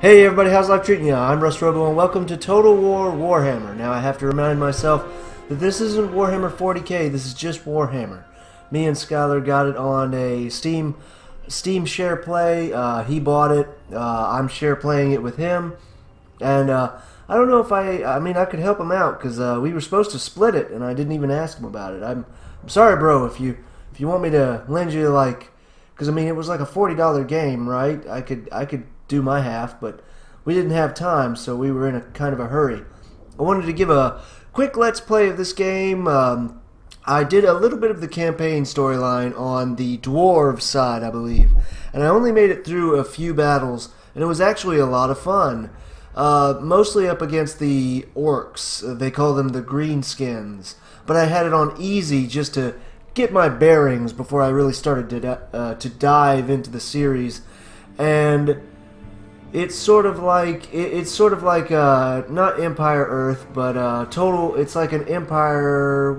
Hey everybody, how's life treating you? I'm Russ Robo and welcome to Total War Warhammer. Now I have to remind myself that this isn't Warhammer 40k, this is just Warhammer. Me and Skyler got it on a Steam SharePlay. He bought it. I'm SharePlaying it with him. And I don't know if I could help him out because we were supposed to split it and I didn't even ask him about it. I'm sorry bro if you want me to lend you because I mean it was like a $40 game, right? I could do my half, but we didn't have time, so we were in a kind of a hurry. I wanted to give a quick let's play of this game. I did a little bit of the campaign storyline on the dwarves side, I believe, and I only made it through a few battles, and it was actually a lot of fun. Mostly up against the orcs. They call them the greenskins, but I had it on easy just to get my bearings before I really started to dive into the series. And it's sort of like not Empire Earth, but Total. It's like an Empire.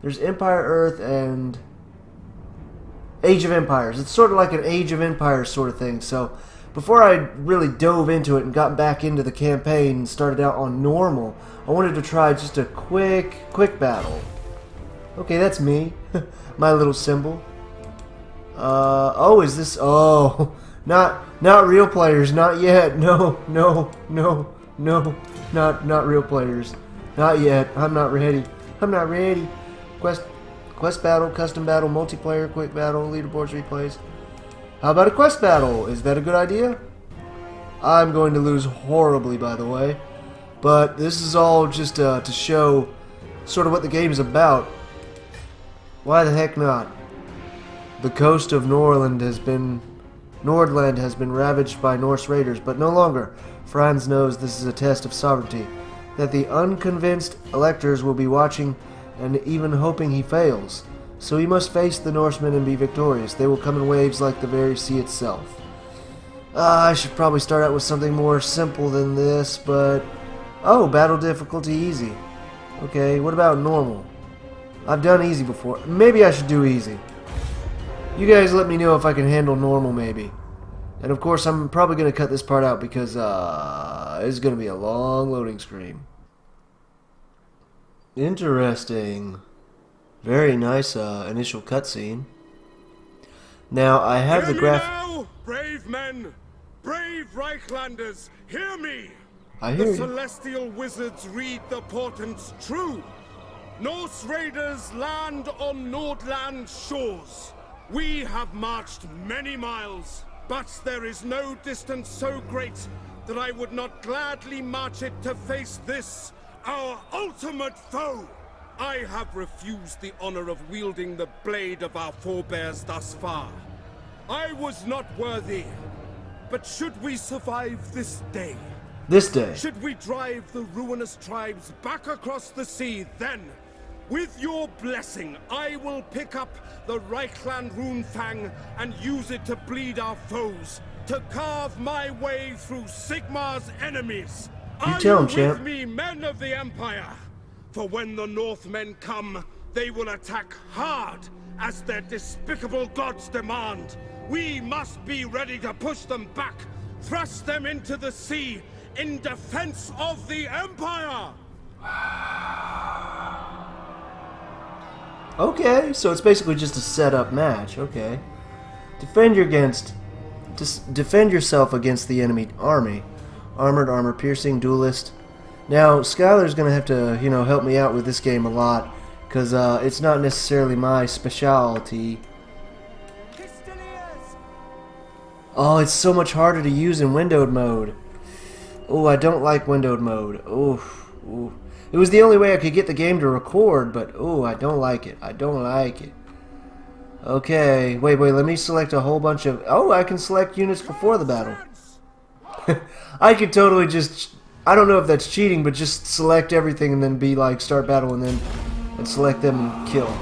There's Empire Earth and Age of Empires. It's sort of like an Age of Empires sort of thing. So before I really dove into it and got back into the campaign and started out on normal, I wanted to try just a quick battle. Okay, that's me, my little symbol. Oh, is this? Oh. Not real players, not yet. No. Not real players. Not yet. I'm not ready. Quest battle, custom battle, multiplayer, quick battle, leaderboards, replays. How about a quest battle? Is that a good idea? I'm going to lose horribly, by the way. But this is all just to show sort of what the game's about. Why the heck not? The coast of Nordland has been ravaged by Norse raiders, but no longer. Franz knows this is a test of sovereignty, that the unconvinced electors will be watching and even hoping he fails. So he must face the Norsemen and be victorious. They will come in waves like the very sea itself. I should probably start out with something more simple than this, but... Oh, battle difficulty easy. Okay, what about normal? I've done easy before. Maybe I should do easy. You guys let me know if I can handle normal, maybe. And of course, I'm probably going to cut this part out because it's going to be a long loading screen. Interesting. Very nice initial cutscene. Now, I have the graphic... Now, brave men, brave Reichlanders, hear me! I hear you. The celestial wizards read the portents true. Norse raiders land on Nordland shores. We have marched many miles, but there is no distance so great that I would not gladly march it to face this, our ultimate foe. I have refused the honor of wielding the blade of our forebears thus far. I was not worthy, but should we survive this day? Should we drive the ruinous tribes back across the sea, then? With your blessing, I will pick up the Reichland Runefang and use it to bleed our foes, to carve my way through Sigmar's enemies. Are you with me, men of the Empire? For when the Northmen come, they will attack hard, as their despicable gods demand. We must be ready to push them back, thrust them into the sea, in defense of the Empire! Okay, so it's basically just a set-up match. Okay, defend yourself against the enemy army, armored, armor-piercing, duelist. Now Skyler's gonna have to, you know, help me out with this game a lot because it's not necessarily my specialty. Oh, it's so much harder to use in windowed mode. Oh, I don't like windowed mode. Oh. It was the only way I could get the game to record, but oh, I don't like it. I don't like it. Okay, wait, let me select a whole bunch of... Oh, I can select units before the battle. I could totally just... I don't know if that's cheating, but just select everything and then be like, start battle and then... And select them and kill.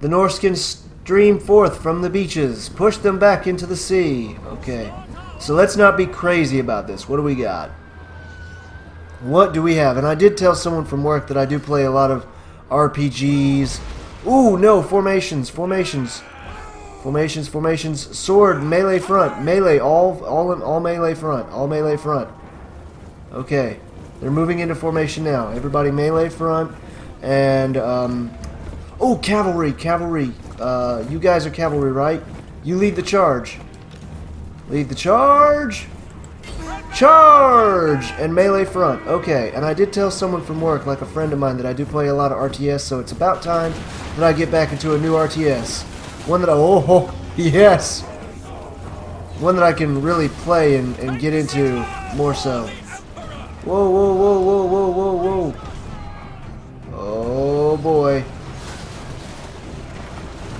The Norskins stream forth from the beaches. Push them back into the sea. Okay, so let's not be crazy about this. What do we got? What do we have? And I did tell someone from work that I do play a lot of RPGs. Ooh, no, formations. Formations, formations, sword, melee front, melee, all melee front, all melee front. Okay, they're moving into formation now. Everybody melee front, and, oh, cavalry, cavalry. You guys are cavalry, right? You lead the charge. Lead the charge. Charge! And melee front. Okay, and I did tell someone from work, like a friend of mine, that I do play a lot of RTS, so it's about time that I get back into a new RTS. One that I... Oh, yes! One that I can really play and get into more so. Whoa, whoa, whoa, whoa, whoa, whoa, whoa. Oh, boy.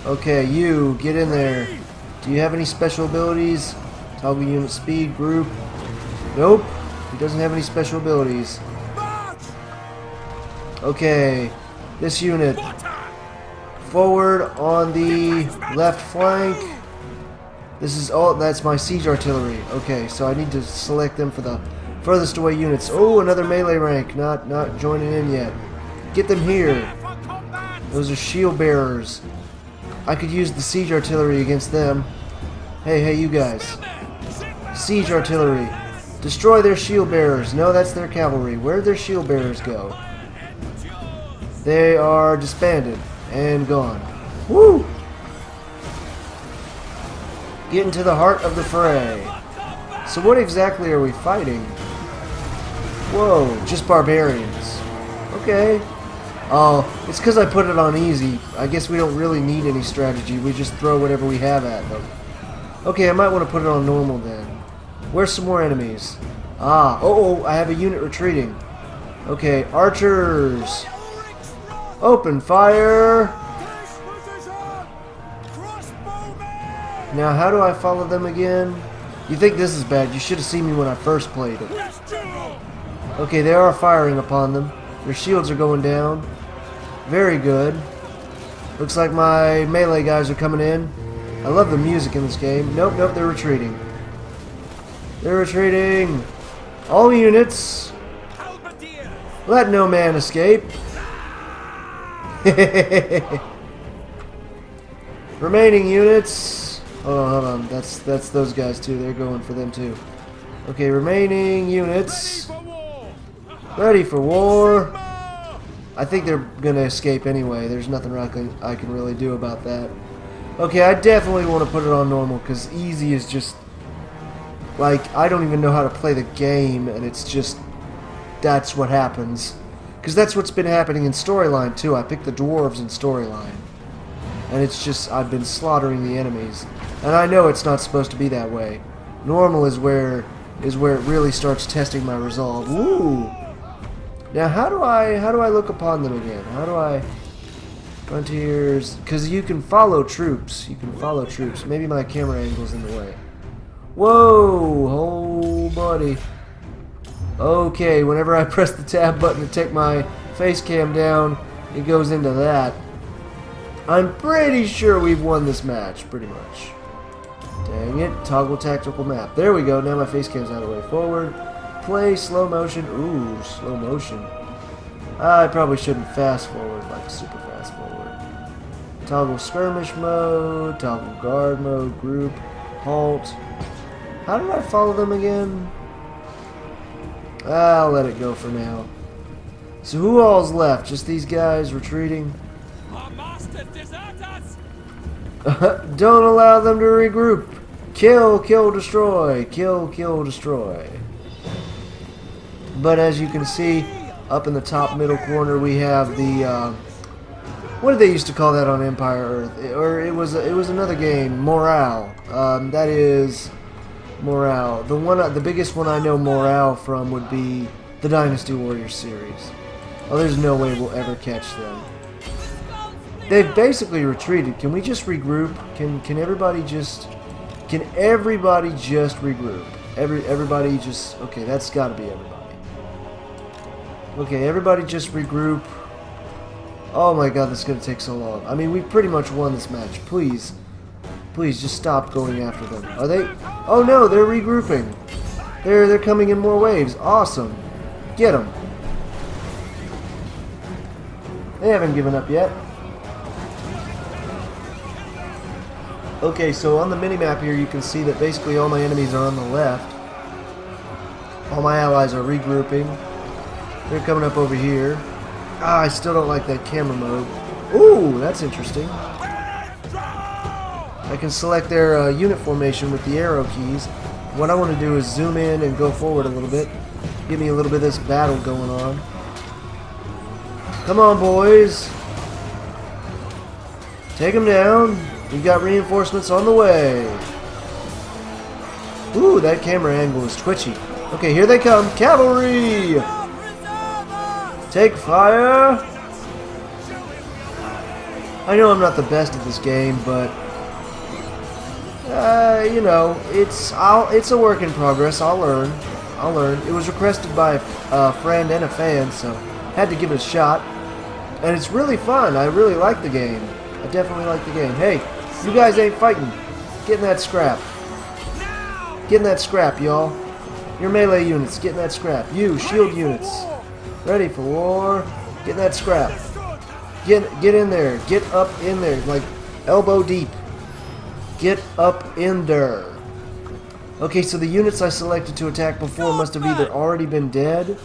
Okay, you, get in there. Do you have any special abilities? Toggle unit speed, group. Nope. He doesn't have any special abilities. Okay. This unit. Forward on the left flank. This is all... That's my siege artillery. Okay, so I need to select them for the furthest away units. Oh, another melee rank. Not joining in yet. Get them here. Those are shield bearers. I could use the siege artillery against them. Hey, hey, you guys. Siege artillery. Destroy their shield bearers. No, that's their cavalry. Where'd their shield bearers go? They are disbanded and gone. Woo! Get into the heart of the fray. So what exactly are we fighting? Whoa, just barbarians. Okay. Oh, it's because I put it on easy. I guess we don't really need any strategy. We just throw whatever we have at them. Okay, I might want to put it on normal then. Where's some more enemies? Ah, oh, I have a unit retreating. Okay, archers. Open fire. Now, how do I follow them again? You think this is bad? You should have seen me when I first played it. Okay, they are firing upon them. Their shields are going down. Very good. Looks like my melee guys are coming in. I love the music in this game. Nope, nope, they're retreating. They're retreating. All units. Let no man escape. Remaining units. Oh, hold on. That's those guys too. They're going for them too. Okay, remaining units. Ready for war. I think they're gonna escape anyway. There's nothing I can really do about that. Okay, I definitely want to put it on normal because easy is just... Like, I don't even know how to play the game, and it's just... That's what happens. Because that's what's been happening in Storyline, too. I picked the dwarves in Storyline. And it's just, I've been slaughtering the enemies. And I know it's not supposed to be that way. Normal is where it really starts testing my resolve. Woo! Now, how do I look upon them again? How do I... Frontiers... Because you can follow troops. You can follow troops. Maybe my camera angle's in the way. Whoa, oh buddy. Okay, whenever I press the tab button to take my face cam down, it goes into that. I'm pretty sure we've won this match, pretty much. Dang it, toggle tactical map. There we go, now my face cam's out of the way. Forward, play, slow motion. Ooh, slow motion. I probably shouldn't fast forward, like super fast forward. Toggle skirmish mode, toggle guard mode, group, halt. How did I follow them again? I'll let it go for now. So who all's left? Just these guys retreating? Our master deserts us. Don't allow them to regroup. Kill, kill, destroy. Kill, kill, destroy. But as you can see, up in the top middle corner we have the... what did they used to call that on Empire Earth? It was another game. Morale. That is... Morale. The biggest one I know morale from would be the Dynasty Warriors series. Oh, there's no way we'll ever catch them. They've basically retreated. Can we just regroup? Can everybody just regroup? Everybody just... Okay, that's got to be everybody. Okay, everybody just regroup. Oh my god, that's gonna take so long. I mean, we pretty much won this match. Please. Please, just stop going after them. Are they... Oh no, they're regrouping. They're coming in more waves. Awesome. Get them. They haven't given up yet. Okay, so on the minimap here you can see that basically all my enemies are on the left. All my allies are regrouping. They're coming up over here. Ah, I still don't like that camera mode. Ooh, that's interesting. I can select their unit formation with the arrow keys. What I want to do is zoom in and go forward a little bit. Give me a little bit of this battle going on. Come on, boys. Take them down. We've got reinforcements on the way. Ooh, that camera angle is twitchy. Okay, here they come. Cavalry! Take fire! I know I'm not the best at this game, but... you know, it's a work in progress. I'll learn. It was requested by a friend and a fan, so had to give it a shot. And it's really fun. I really like the game. I definitely like the game. Hey, you guys ain't fighting. Get in that scrap. Get in that scrap, y'all. Your melee units, get in that scrap. You, shield units. Ready for war. Get in that scrap. Get in there. Get up in there. Like, elbow deep. Get up in there. Okay, so the units I selected to attack before must have either already been dead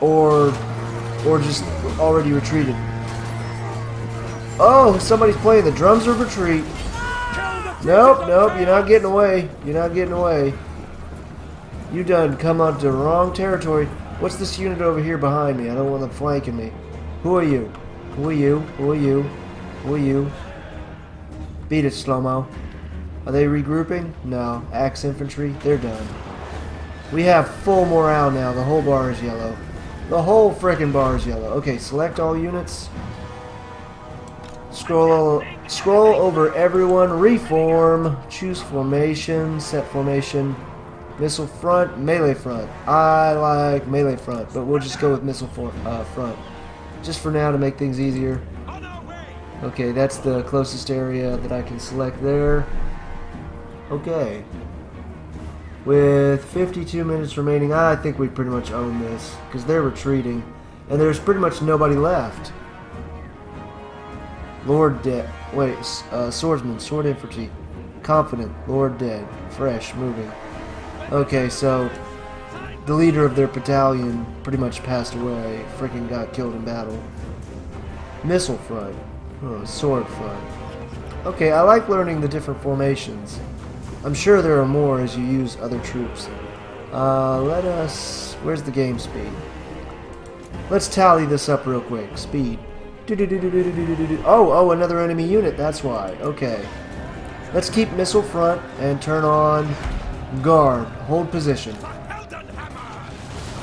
or just already retreated. Oh, somebody's playing the drums of retreat. Nope, nope, you're not getting away. You're not getting away. You done come onto the wrong territory. What's this unit over here behind me? I don't want them flanking me. Who are you? Who are you? Who are you? Who are you? Beat it, slow-mo. Are they regrouping? No. Axe infantry? They're done. We have full morale now. The whole bar is yellow. The whole frickin' bar is yellow. Okay, select all units. Scroll over everyone. Reform. Choose formation. Set formation. Missile front. Melee front. I like melee front, but we'll just go with missile front. Just for now to make things easier. Okay, that's the closest area that I can select there. Okay. With 52 minutes remaining, I think we pretty much own this, because they're retreating, and there's pretty much nobody left. Lord dead. Wait, swordsman, sword infantry. Confident, Lord dead. Fresh, moving. Okay, so the leader of their battalion pretty much passed away. Freaking got killed in battle. Missile front. Oh, sword front. Okay, I like learning the different formations. I'm sure there are more as you use other troops. Let us... Where's the game speed? Let's tally this up real quick. Speed. Oh, another enemy unit. That's why. Okay. Let's keep missile front and turn on guard. Hold position.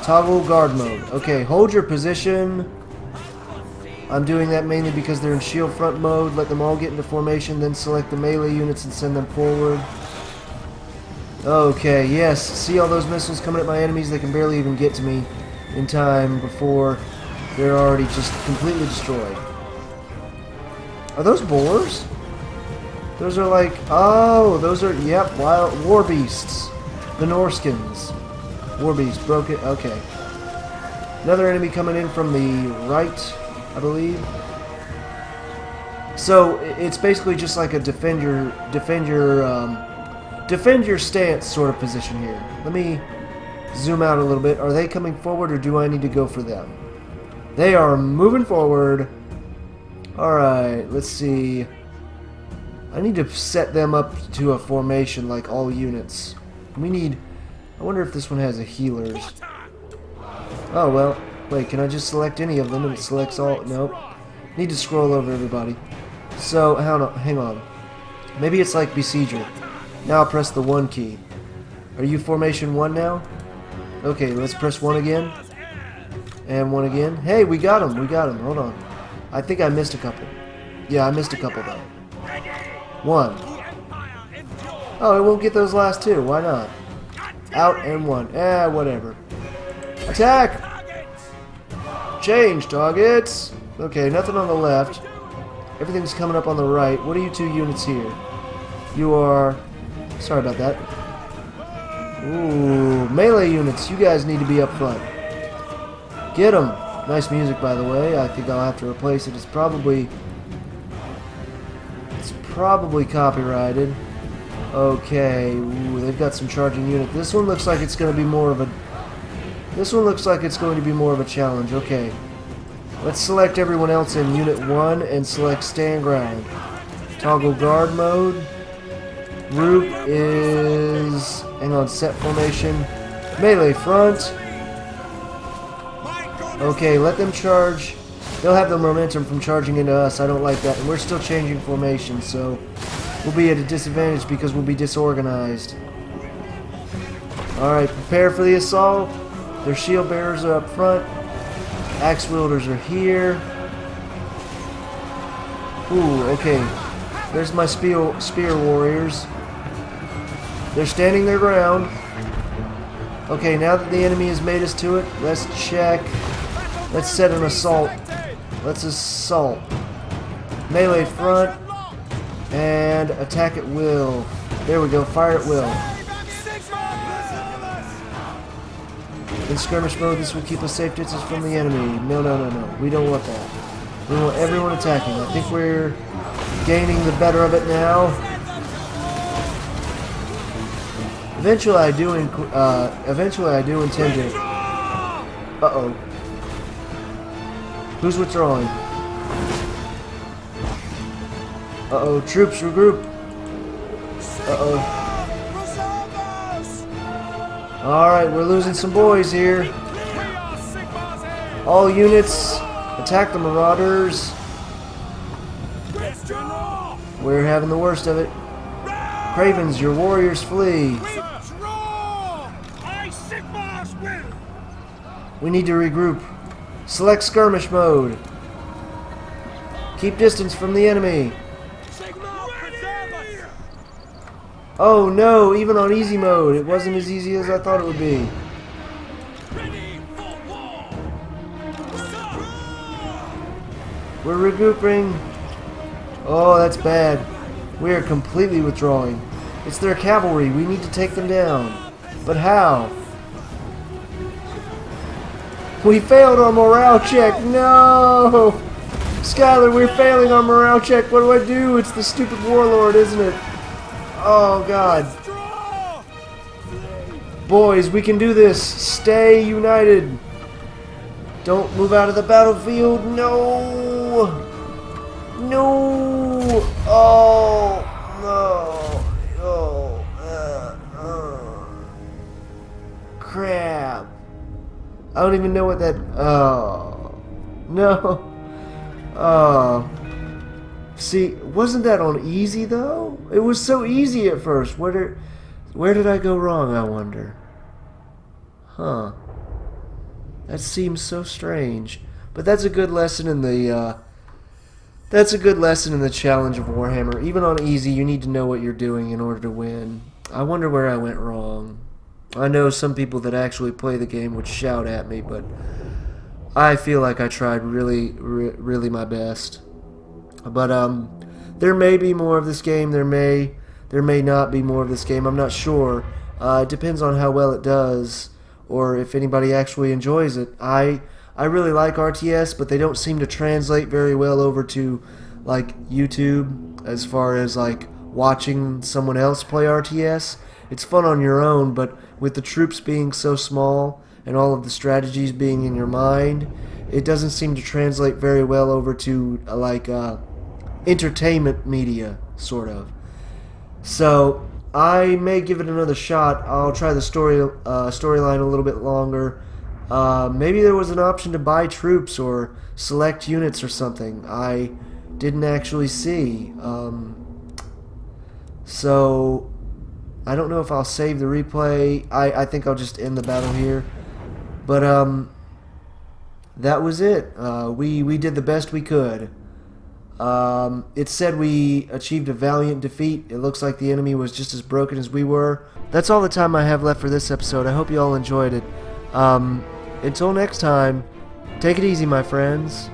Toggle guard mode. Okay, hold your position. I'm doing that mainly because they're in shield front mode. Let them all get into formation, then select the melee units and send them forward. Okay, yes. See all those missiles coming at my enemies? They can barely even get to me in time before they're already just completely destroyed. Are those boars? Those are like... Oh, those are... Yep, wild war beasts. The Norskins. War beasts. Broken... Okay. Another enemy coming in from the right... I believe. So it's basically just like a defend your stance sort of position here. Let me zoom out a little bit. Are they coming forward, or do I need to go for them? They are moving forward. All right, let's see. I need to set them up to a formation like all units. We need. I wonder if this one has a healers. Oh well. Wait, can I just select any of them and it selects all? Nope. Need to scroll over everybody. So, hang on. Maybe it's like Besieger. Now I'll press the 1 key. Are you formation 1 now? Okay, let's press 1 again. And 1 again. Hey, we got him. We got him. Hold on. I think I missed a couple. Yeah, I missed a couple though. 1. Oh, it won't get those last two. Why not? Out and 1. Eh, whatever. Attack! Change targets. Okay, nothing on the left. Everything's coming up on the right. What are you two units here? You are... Sorry about that. Ooh, melee units. You guys need to be up front. Get them. Nice music, by the way. I think I'll have to replace it. It's probably... It's probably copyrighted. Okay, ooh, they've got some charging unit. This one looks like it's going to be more of a... This one looks like it's going to be more of a challenge. Okay. Let's select everyone else in Unit 1 and select Stand Ground. Toggle Guard Mode. Group is... Hang on, Set Formation. Melee Front. Okay, let them charge. They'll have the momentum from charging into us. I don't like that. And we're still changing formation, so... We'll be at a disadvantage because we'll be disorganized. Alright, prepare for the assault. Their shield bearers are up front. Axe wielders are here. Ooh, okay. There's my spear warriors. They're standing their ground. Okay, now that the enemy has made us to it, let's check. Let's set an assault. Let's assault. Melee front. And attack at will. There we go, fire at will. In skirmish mode, this will keep us safe distance from the enemy. No, no, no, no. We don't want that. We want everyone attacking. I think we're gaining the better of it now. Eventually, I do. Intend to. Uh-oh. Who's withdrawing? Uh-oh, troops, regroup. Uh-oh. Alright, we're losing some boys here. All units, attack the marauders. We're having the worst of it. Cravens, your warriors flee. We need to regroup. Select skirmish mode. Keep distance from the enemy. Oh no, even on easy mode, it wasn't as easy as I thought it would be. We're regrouping. Oh, that's bad. We are completely withdrawing. It's their cavalry. We need to take them down. But how? We failed our morale check. No! Skyler, we're failing our morale check. What do I do? It's the stupid warlord, isn't it? Oh, God. Boys, we can do this. Stay united. Don't move out of the battlefield. No. No. Oh, no. Oh, crap. I don't even know what that... Oh. No. Oh. See, wasn't that on easy, though? It was so easy at first. Where did I go wrong, I wonder? Huh. That seems so strange. But that's a good lesson in the... that's a good lesson in the challenge of Warhammer. Even on easy, you need to know what you're doing in order to win. I wonder where I went wrong. I know some people that actually play the game would shout at me, but... I feel like I tried really my best. But there may be more of this game. There may not be more of this game. I'm not sure. It depends on how well it does, or if anybody actually enjoys it. I really like RTS, but they don't seem to translate very well over to like YouTube as far as like watching someone else play RTS. It's fun on your own, but with the troops being so small and all of the strategies being in your mind, it doesn't seem to translate very well over to like entertainment media, sort of. So I may give it another shot. I'll try the storyline a little bit longer. Maybe there was an option to buy troops or select units or something. I didn't actually see. So I don't know if I'll save the replay. I think I'll just end the battle here. But that was it. We did the best we could. It said we achieved a valiant defeat. It looks like the enemy was just as broken as we were. That's all the time I have left for this episode. I hope you all enjoyed it. Until next time, take it easy, my friends.